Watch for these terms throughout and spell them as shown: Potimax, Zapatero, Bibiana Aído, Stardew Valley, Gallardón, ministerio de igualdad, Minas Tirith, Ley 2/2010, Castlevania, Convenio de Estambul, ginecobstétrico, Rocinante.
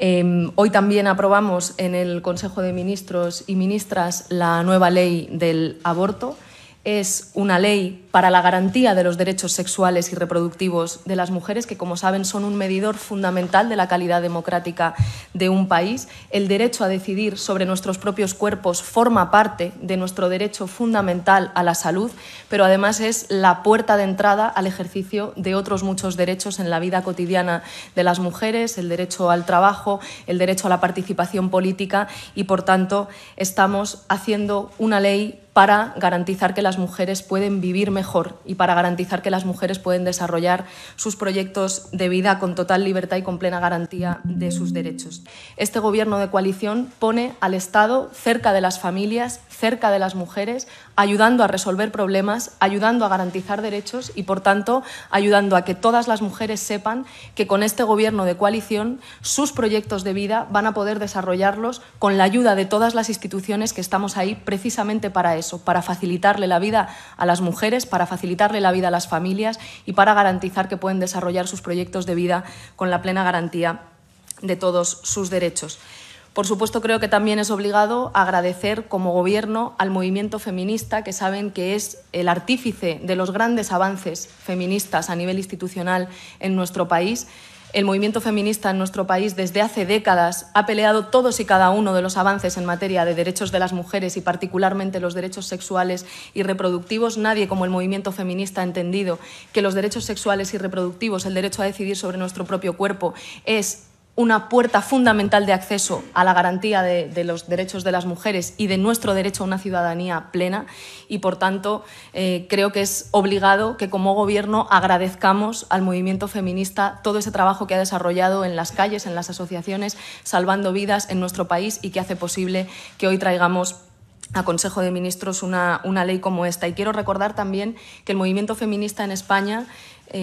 Hoy también aprobamos en el Consejo de Ministros y Ministras la nueva ley del aborto. Es una ley para la garantía de los derechos sexuales y reproductivos de las mujeres, que, como saben, son un medidor fundamental de la calidad democrática de un país. El derecho a decidir sobre nuestros propios cuerpos forma parte de nuestro derecho fundamental a la salud, pero además es la puerta de entrada al ejercicio de otros muchos derechos en la vida cotidiana de las mujeres, el derecho al trabajo, el derecho a la participación política, y, por tanto, estamos haciendo una ley para garantizar que las mujeres pueden vivir mejor y para garantizar que las mujeres pueden desarrollar sus proyectos de vida con total libertad y con plena garantía de sus derechos. Este Gobierno de coalición pone al Estado cerca de las familias, cerca de las mujeres, ayudando a resolver problemas, ayudando a garantizar derechos y, por tanto, ayudando a que todas las mujeres sepan que con este Gobierno de coalición sus proyectos de vida van a poder desarrollarlos con la ayuda de todas las instituciones que estamos ahí precisamente para eso, para facilitarle la vida a las mujeres, para facilitarle la vida a las familias y para garantizar que pueden desarrollar sus proyectos de vida con la plena garantía de todos sus derechos. Por supuesto, creo que también es obligado agradecer como Gobierno al movimiento feminista, que saben que es el artífice de los grandes avances feministas a nivel institucional en nuestro país. El movimiento feminista en nuestro país desde hace décadas ha peleado todos y cada uno de los avances en materia de derechos de las mujeres y particularmente los derechos sexuales y reproductivos. Nadie como el movimiento feminista ha entendido que los derechos sexuales y reproductivos, el derecho a decidir sobre nuestro propio cuerpo, es una puerta fundamental de acceso a la garantía de los derechos de las mujeres y de nuestro derecho a una ciudadanía plena. Y, por tanto, creo que es obligado que como Gobierno agradezcamos al movimiento feminista todo ese trabajo que ha desarrollado en las calles, en las asociaciones, salvando vidas en nuestro país y que hace posible que hoy traigamos a Consejo de Ministros una ley como esta. Y quiero recordar también que el movimiento feminista en España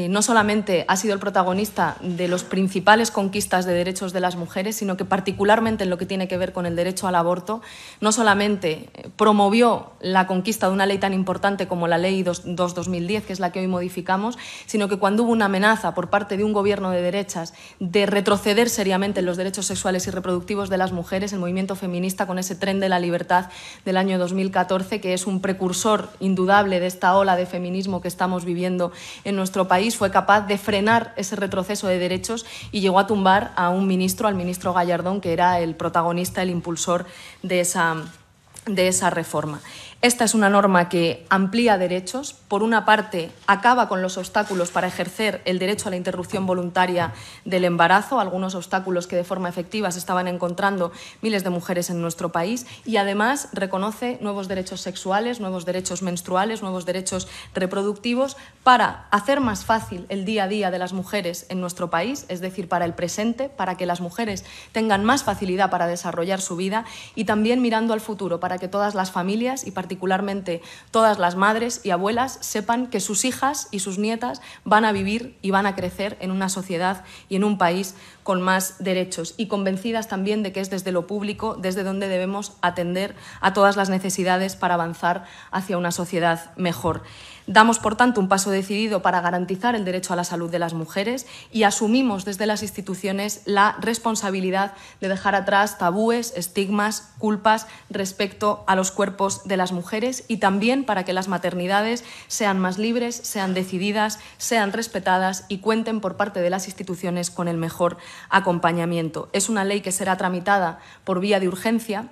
no solamente ha sido el protagonista de las principales conquistas de derechos de las mujeres, sino que particularmente en lo que tiene que ver con el derecho al aborto, no solamente promovió la conquista de una ley tan importante como la Ley 2/2010, que es la que hoy modificamos, sino que cuando hubo una amenaza por parte de un Gobierno de derechas de retroceder seriamente en los derechos sexuales y reproductivos de las mujeres, el movimiento feminista, con ese tren de la libertad del año 2014, que es un precursor indudable de esta ola de feminismo que estamos viviendo en nuestro país, fue capaz de frenar ese retroceso de derechos y llegó a tumbar a un ministro, al ministro Gallardón, que era el protagonista, el impulsor de esa reforma. Esta es una norma que amplía derechos. Por una parte, acaba con los obstáculos para ejercer el derecho a la interrupción voluntaria del embarazo, algunos obstáculos que de forma efectiva se estaban encontrando miles de mujeres en nuestro país, y además reconoce nuevos derechos sexuales, nuevos derechos menstruales, nuevos derechos reproductivos para hacer más fácil el día a día de las mujeres en nuestro país, es decir, para el presente, para que las mujeres tengan más facilidad para desarrollar su vida y también mirando al futuro, para que todas las familias y particularmente todas las madres y abuelas sepan que sus hijas y sus nietas van a vivir y van a crecer en una sociedad y en un país con más derechos, y convencidas también de que es desde lo público desde donde debemos atender a todas las necesidades para avanzar hacia una sociedad mejor. Damos, por tanto, un paso decidido para garantizar el derecho a la salud de las mujeres y asumimos desde las instituciones la responsabilidad de dejar atrás tabúes, estigmas, culpas respecto a los cuerpos de las mujeres, y también para que las maternidades sean más libres, sean decididas, sean respetadas y cuenten por parte de las instituciones con el mejor acompañamiento. Es una ley que será tramitada por vía de urgencia.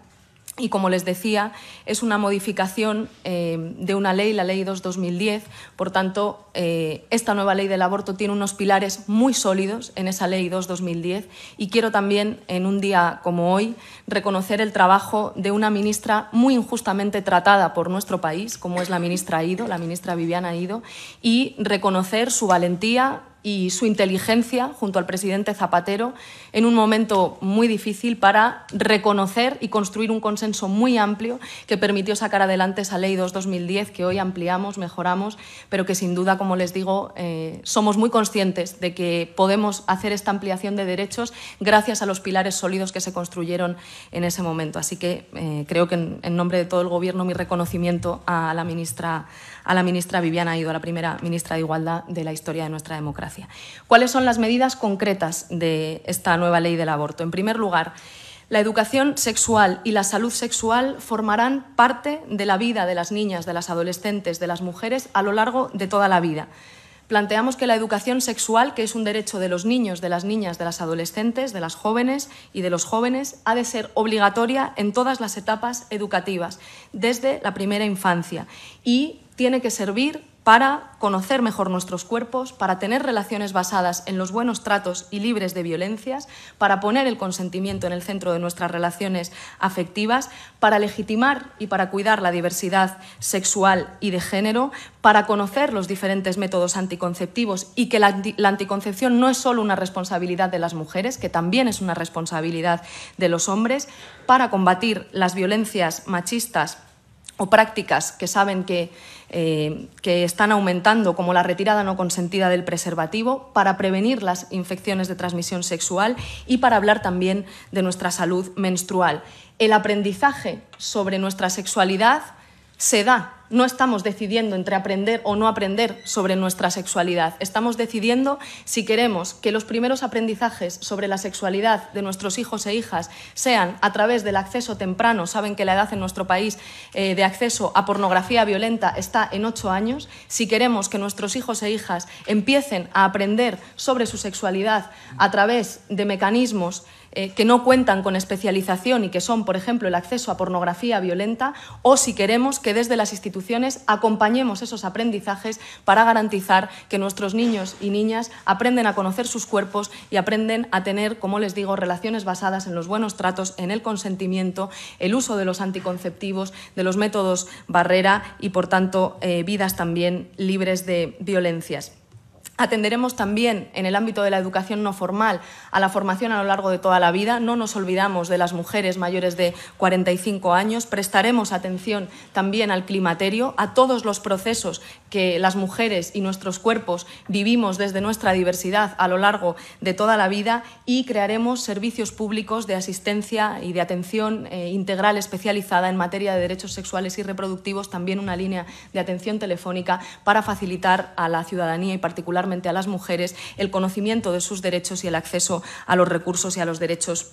Y, como les decía, es una modificación de una ley, la Ley 2/2010. Por tanto, esta nueva ley del aborto tiene unos pilares muy sólidos en esa Ley 2/2010. Y quiero también, en un día como hoy, reconocer el trabajo de una ministra muy injustamente tratada por nuestro país, como es la ministra Aído, la ministra Bibiana Aído, y reconocer su valentía y su inteligencia junto al presidente Zapatero en un momento muy difícil para reconocer y construir un consenso muy amplio que permitió sacar adelante esa Ley 2/2010 que hoy ampliamos, mejoramos, pero que sin duda, como les digo, somos muy conscientes de que podemos hacer esta ampliación de derechos gracias a los pilares sólidos que se construyeron en ese momento. Así que creo que en nombre de todo el Gobierno mi reconocimiento a la ministra Bibiana Aído, a la primera ministra de Igualdad de la historia de nuestra democracia. eficacia. ¿Cuáles son las medidas concretas de esta nueva ley del aborto? En primer lugar, la educación sexual y la salud sexual formarán parte de la vida de las niñas, de las adolescentes, de las mujeres a lo largo de toda la vida. Planteamos que la educación sexual, que es un derecho de los niños, de las niñas, de las adolescentes, de las jóvenes y de los jóvenes, ha de ser obligatoria en todas las etapas educativas, desde la primera infancia, y tiene que servir para conocer mejor nuestros cuerpos, para tener relaciones basadas en los buenos tratos y libres de violencias, para poner el consentimiento en el centro de nuestras relaciones afectivas, para legitimar y para cuidar la diversidad sexual y de género, para conocer los diferentes métodos anticonceptivos y que la anticoncepción no es solo una responsabilidad de las mujeres, que también es una responsabilidad de los hombres, para combatir las violencias machistas o prácticas que saben que están aumentando, como la retirada no consentida del preservativo, para prevenir las infecciones de transmisión sexual y para hablar también de nuestra salud menstrual. El aprendizaje sobre nuestra sexualidad se da. No estamos decidiendo entre aprender o no aprender sobre nuestra sexualidad. Estamos decidiendo si queremos que los primeros aprendizajes sobre la sexualidad de nuestros hijos e hijas sean a través del acceso temprano. Saben que la edad en nuestro país de acceso a pornografía violenta está en 8 años. Si queremos que nuestros hijos e hijas empiecen a aprender sobre su sexualidad a través de mecanismos que no cuentan con especialización y que son, por ejemplo, el acceso a pornografía violenta, o si queremos que desde las instituciones acompañemos esos aprendizajes para garantizar que nuestros niños y niñas aprenden a conocer sus cuerpos y aprenden a tener, como les digo, relaciones basadas en los buenos tratos, en el consentimiento, el uso de los anticonceptivos, de los métodos barrera y, por tanto, vidas también libres de violencias. Atenderemos también, en el ámbito de la educación no formal, a la formación a lo largo de toda la vida. No nos olvidamos de las mujeres mayores de 45 años. Prestaremos atención también al climaterio, a todos los procesos que las mujeres y nuestros cuerpos vivimos desde nuestra diversidad a lo largo de toda la vida, y crearemos servicios públicos de asistencia y de atención integral especializada en materia de derechos sexuales y reproductivos, también una línea de atención telefónica para facilitar a la ciudadanía y particularmente a las mujeres el conocimiento de sus derechos y el acceso a los recursos y a los derechos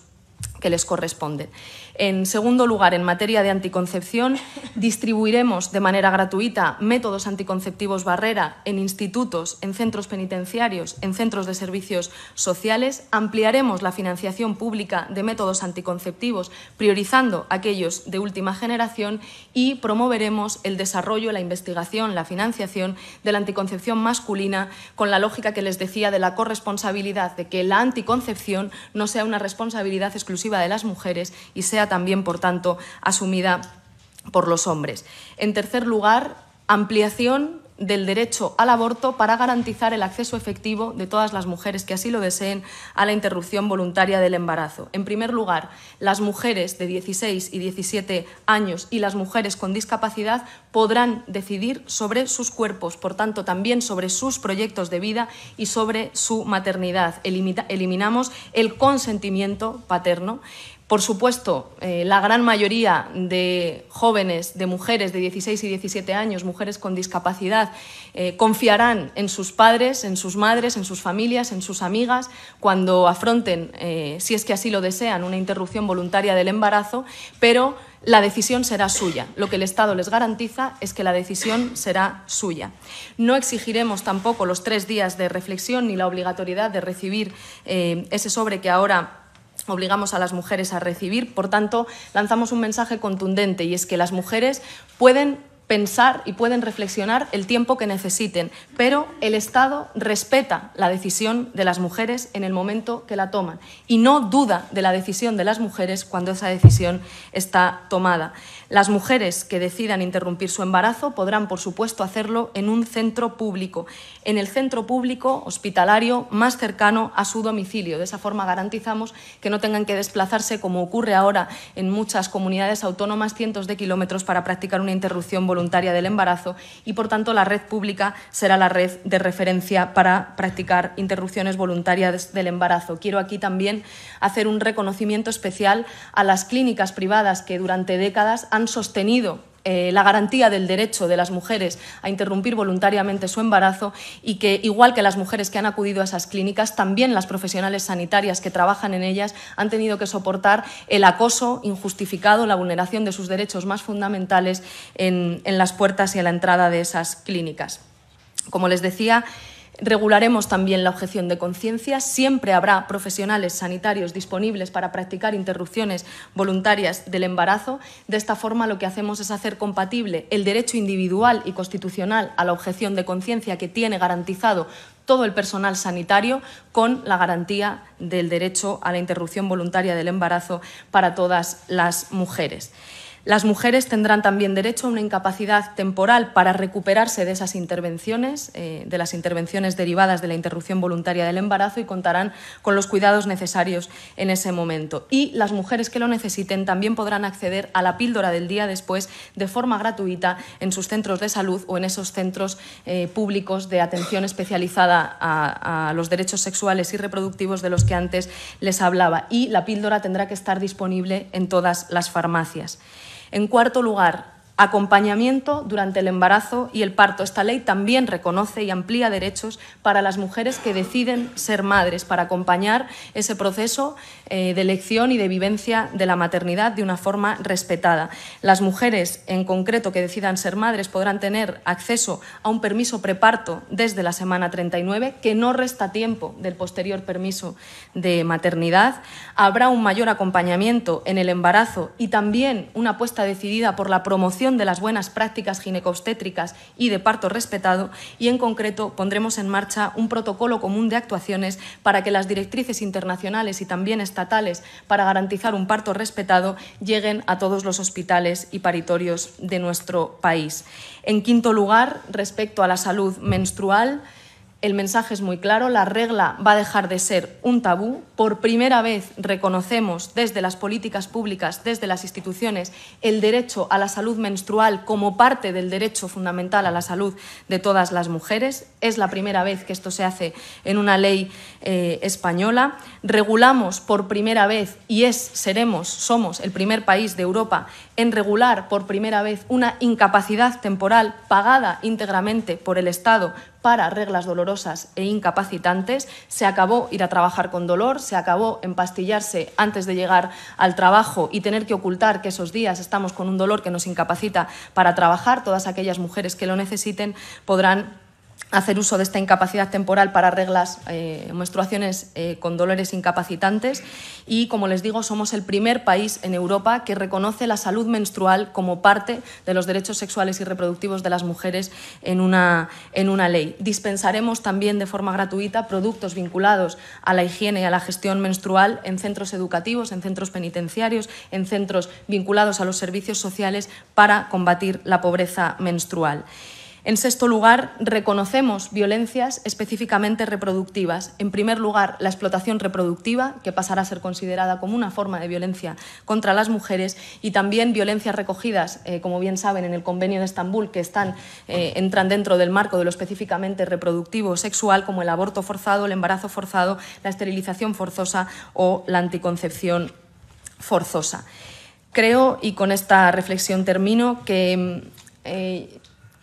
que les corresponden. En segundo lugar, en materia de anticoncepción, distribuiremos de manera gratuita métodos anticonceptivos barrera en institutos, en centros penitenciarios, en centros de servicios sociales. Ampliaremos la financiación pública de métodos anticonceptivos, priorizando aquellos de última generación, y promoveremos el desarrollo, la investigación, la financiación de la anticoncepción masculina, con la lógica que les decía de la corresponsabilidad, de que la anticoncepción no sea una responsabilidad exclusiva de las mujeres y sea también, por tanto, asumida por los hombres. En tercer lugar, ampliación del derecho al aborto para garantizar el acceso efectivo de todas las mujeres que así lo deseen a la interrupción voluntaria del embarazo. En primer lugar, las mujeres de 16 y 17 años y las mujeres con discapacidad podrán decidir sobre sus cuerpos, por tanto también sobre sus proyectos de vida y sobre su maternidad. Eliminamos el consentimiento paterno. Por supuesto, la gran mayoría de jóvenes, de mujeres de 16 y 17 años, mujeres con discapacidad, confiarán en sus padres, en sus madres, en sus familias, en sus amigas, cuando afronten, si es que así lo desean, una interrupción voluntaria del embarazo, pero la decisión será suya. Lo que el Estado les garantiza es que la decisión será suya. No exigiremos tampoco los 3 días de reflexión ni la obligatoriedad de recibir ese sobre que ahora obligamos a las mujeres a recibir. Por tanto, lanzamos un mensaje contundente, y es que las mujeres pueden pensar y pueden reflexionar el tiempo que necesiten, pero el Estado respeta la decisión de las mujeres en el momento que la toman y no duda de la decisión de las mujeres cuando esa decisión está tomada. Las mujeres que decidan interrumpir su embarazo podrán, por supuesto, hacerlo en un centro público, en el centro público hospitalario más cercano a su domicilio. De esa forma garantizamos que no tengan que desplazarse, como ocurre ahora en muchas comunidades autónomas, cientos de kilómetros para practicar una interrupción voluntaria del embarazo, y por tanto la red pública será la red de referencia para practicar interrupciones voluntarias del embarazo. Quiero aquí también hacer un reconocimiento especial a las clínicas privadas que durante décadas han sostenido la garantía del derecho de las mujeres a interrumpir voluntariamente su embarazo, y que, igual que las mujeres que han acudido a esas clínicas, también las profesionales sanitarias que trabajan en ellas han tenido que soportar el acoso injustificado, la vulneración de sus derechos más fundamentales en las puertas y a la entrada de esas clínicas. Como les decía, regularemos también la objeción de conciencia. Siempre habrá profesionales sanitarios disponibles para practicar interrupciones voluntarias del embarazo. De esta forma, lo que hacemos es hacer compatible el derecho individual y constitucional a la objeción de conciencia que tiene garantizado todo el personal sanitario con la garantía del derecho a la interrupción voluntaria del embarazo para todas las mujeres. Las mujeres tendrán también derecho a una incapacidad temporal para recuperarse de esas intervenciones, de las intervenciones derivadas de la interrupción voluntaria del embarazo, y contarán con los cuidados necesarios en ese momento. Y las mujeres que lo necesiten también podrán acceder a la píldora del día después de forma gratuita en sus centros de salud o en esos centros públicos de atención especializada a los derechos sexuales y reproductivos de los que antes les hablaba. Y la píldora tendrá que estar disponible en todas las farmacias. En cuarto lugar, acompañamiento durante el embarazo y el parto. Esta ley también reconoce y amplía derechos para las mujeres que deciden ser madres, para acompañar ese proceso de elección y de vivencia de la maternidad de una forma respetada. Las mujeres, en concreto, que decidan ser madres podrán tener acceso a un permiso preparto desde la semana 39, que no resta tiempo del posterior permiso de maternidad. Habrá un mayor acompañamiento en el embarazo y también una apuesta decidida por la promoción de las buenas prácticas ginecobstétricas y de parto respetado, y en concreto pondremos en marcha un protocolo común de actuaciones para que las directrices internacionales y también estatales para garantizar un parto respetado lleguen a todos los hospitales y paritorios de nuestro país. En quinto lugar, respecto a la salud menstrual, el mensaje es muy claro: la regla va a dejar de ser un tabú. Por primera vez reconocemos desde las políticas públicas, desde las instituciones, el derecho a la salud menstrual como parte del derecho fundamental a la salud de todas las mujeres. Es la primera vez que esto se hace en una ley española. Regulamos por primera vez, y somos el primer país de Europa en regular por primera vez una incapacidad temporal pagada íntegramente por el Estado para reglas dolorosas e incapacitantes. Se acabó ir a trabajar con dolor, se acabó empastillarse antes de llegar al trabajo y tener que ocultar que esos días estamos con un dolor que nos incapacita para trabajar. Todas aquellas mujeres que lo necesiten podrán hacer uso de esta incapacidad temporal para reglas, menstruaciones con dolores incapacitantes. Y, como les digo, somos el primer país en Europa que reconoce la salud menstrual como parte de los derechos sexuales y reproductivos de las mujeres en una ley. Dispensaremos también de forma gratuita productos vinculados a la higiene y a la gestión menstrual en centros educativos, en centros penitenciarios, en centros vinculados a los servicios sociales para combatir la pobreza menstrual. En sexto lugar, reconocemos violencias específicamente reproductivas. En primer lugar, la explotación reproductiva, que pasará a ser considerada como una forma de violencia contra las mujeres, y también violencias recogidas, como bien saben, en el Convenio de Estambul, que entran dentro del marco de lo específicamente reproductivo o sexual, como el aborto forzado, el embarazo forzado, la esterilización forzosa o la anticoncepción forzosa. Creo, y con esta reflexión termino, que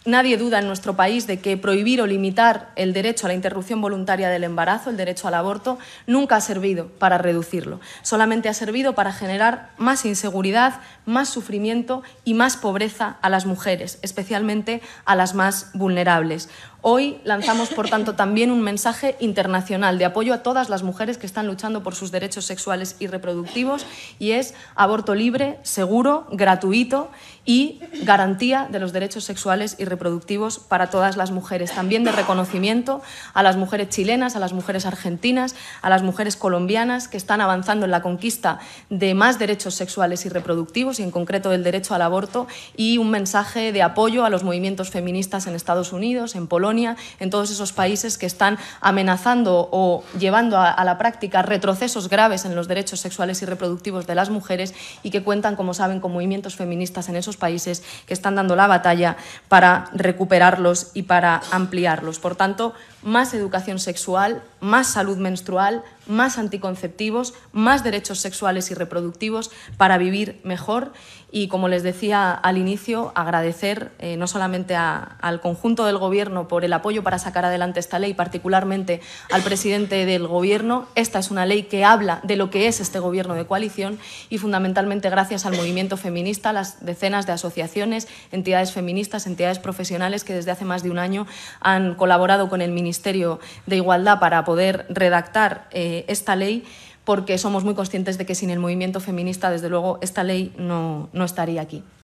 nadie duda en nuestro país de que prohibir o limitar el derecho a la interrupción voluntaria del embarazo, el derecho al aborto, nunca ha servido para reducirlo. Solamente ha servido para generar más inseguridad, más sufrimiento y más pobreza a las mujeres, especialmente a las más vulnerables. Hoy lanzamos, por tanto, también un mensaje internacional de apoyo a todas las mujeres que están luchando por sus derechos sexuales y reproductivos, y es aborto libre, seguro, gratuito y garantía de los derechos sexuales y reproductivos para todas las mujeres. También de reconocimiento a las mujeres chilenas, a las mujeres argentinas, a las mujeres colombianas que están avanzando en la conquista de más derechos sexuales y reproductivos, y en concreto del derecho al aborto, y un mensaje de apoyo a los movimientos feministas en Estados Unidos, en Polonia, en todos esos países que están amenazando o llevando a la práctica retrocesos graves en los derechos sexuales y reproductivos de las mujeres, y que cuentan, como saben, con movimientos feministas en esos países que están dando la batalla para recuperarlos y para ampliarlos. Por tanto, más educación sexual, más salud menstrual, más anticonceptivos, más derechos sexuales y reproductivos para vivir mejor. Y como les decía al inicio, agradecer no solamente al conjunto del Gobierno por el apoyo para sacar adelante esta ley, particularmente al presidente del Gobierno. Esta es una ley que habla de lo que es este Gobierno de coalición y fundamentalmente gracias al movimiento feminista, las decenas de asociaciones, entidades feministas, entidades profesionales que desde hace más de un año han colaborado con el Ministerio de Igualdad para poder redactar esta ley, porque somos muy conscientes de que sin el movimiento feminista, desde luego, esta ley no estaría aquí.